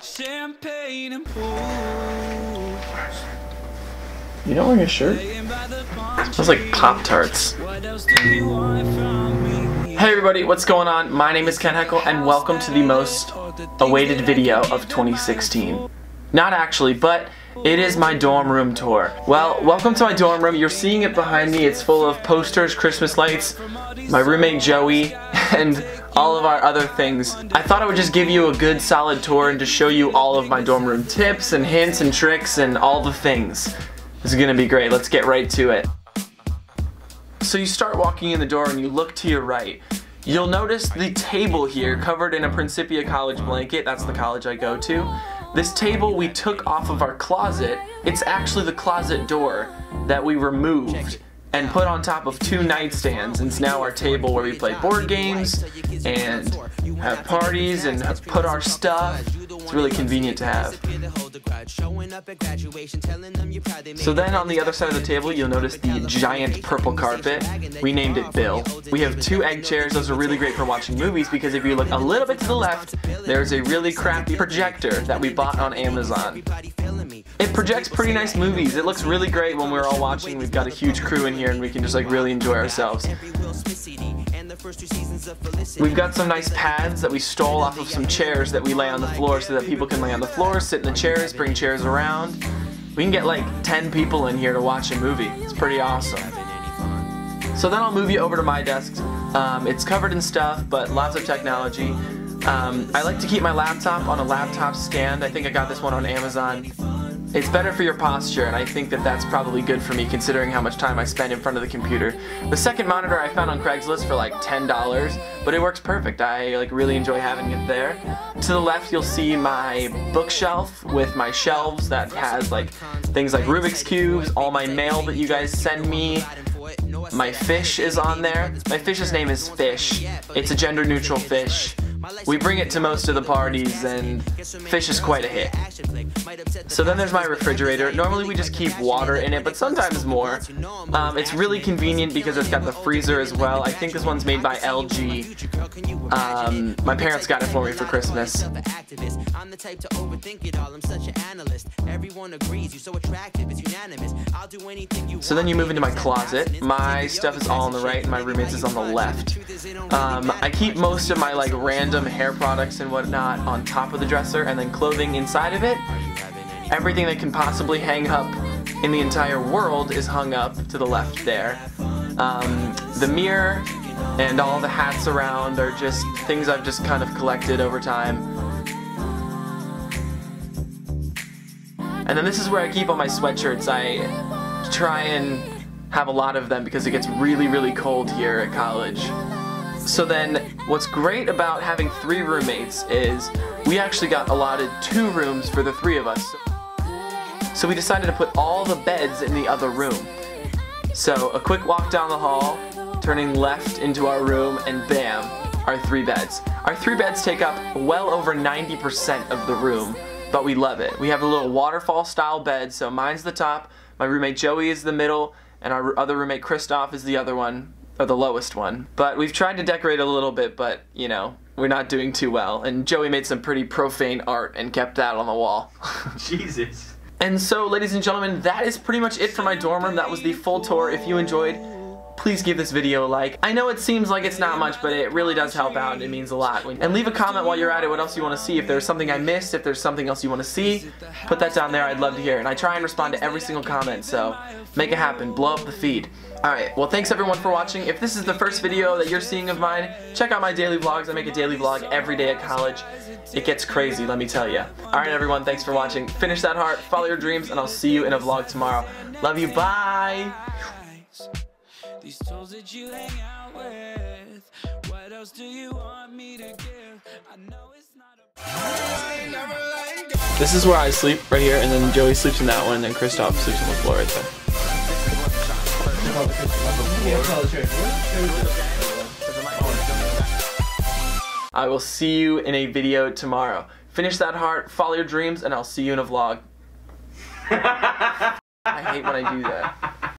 Champagne and pool. You don't wear your shirt? It smells like Pop-Tarts. Hey everybody, what's going on? My name is Kent Heckel and welcome to the most awaited video of 2016. Not actually, but it is my dorm room tour. Well, welcome to my dorm room. You're seeing it behind me. It's full of posters, Christmas lights, my roommate Joey, and all of our other things. I thought I would just give you a good solid tour and just show you all of my dorm room tips and hints and tricks and all the things. This is gonna be great. Let's get right to it. So you start walking in the door and you look to your right. You'll notice the table here covered in a Principia College blanket. That's the college I go to. This table we took off of our closet. It's actually the closet door that we removed and put on top of two nightstands, and it's now our table where we play board games and have parties and put our stuff. It's really convenient to have. So then on the other side of the table you'll notice the giant purple carpet. We named it Bill. We have two egg chairs. Those are really great for watching movies because if you look a little bit to the left, there's a really crappy projector that we bought on Amazon. It projects pretty nice movies. It looks really great when we're all watching. We've got a huge crew in here and we can just like really enjoy ourselves. We've got some nice pads that we stole off of some chairs that we lay on the floor so that people can lay on the floor, sit in the chairs, bring chairs around. We can get like 10 people in here to watch a movie. It's pretty awesome. So then I'll move you over to my desk. It's covered in stuff, but lots of technology. I like to keep my laptop on a laptop stand. I think I got this one on Amazon. It's better for your posture, and I think that that's probably good for me considering how much time I spend in front of the computer. The second monitor I found on Craigslist for like $10, but it works perfect. I like really enjoy having it there. To the left you'll see my bookshelf with my shelves that has like things like Rubik's Cubes, all my mail that you guys send me. My fish is on there. My fish's name is Fish. It's a gender neutral fish. We bring it to most of the parties, and fish is quite a hit. So then there's my refrigerator. Normally we just keep water in it, but sometimes more. It's really convenient because it's got the freezer as well. I think this one's made by LG. My parents got it for me for Christmas. So then you move into my closet. My stuff is all on the right, and my roommate's is on the left. I keep most of my like random hair products and whatnot on top of the dresser, and then clothing inside of it. Everything that can possibly hang up in the entire world is hung up to the left there. The mirror and all the hats around are just things I've just kind of collected over time. And then this is where I keep all my sweatshirts. I try and have a lot of them because it gets really, really cold here at college. So then, what's great about having three roommates is we actually got allotted two rooms for the three of us. So we decided to put all the beds in the other room. So a quick walk down the hall, turning left into our room, and bam, our three beds. Our three beds take up well over 90% of the room, but we love it. We have a little waterfall style bed, so mine's the top, my roommate Joey is the middle, and our other roommate Christoph is the other one. Or the lowest one. But we've tried to decorate a little bit, but you know, we're not doing too well. And Joey made some pretty profane art and kept that on the wall. Jesus. And so, ladies and gentlemen, that is pretty much it for my dorm room. That was the full tour. If you enjoyed, please give this video a like. I know it seems like it's not much, but it really does help out and it means a lot. And leave a comment while you're at it what else you want to see. If there's something I missed, if there's something else you want to see, put that down there. I'd love to hear it. And I try and respond to every single comment, so make it happen. Blow up the feed. Alright, well thanks everyone for watching. If this is the first video that you're seeing of mine, check out my daily vlogs. I make a daily vlog every day at college. It gets crazy, let me tell you. Alright everyone, thanks for watching. Finish that heart, follow your dreams, and I'll see you in a vlog tomorrow. Love you, bye! These tools that you hang out with, what else do you want me to give? I know it's not a... This is where I sleep, right here, and then Joey sleeps in that one, and then Christoph sleeps on the floor right there. I will see you in a video tomorrow. Finish that heart, follow your dreams, and I'll see you in a vlog. I hate when I do that.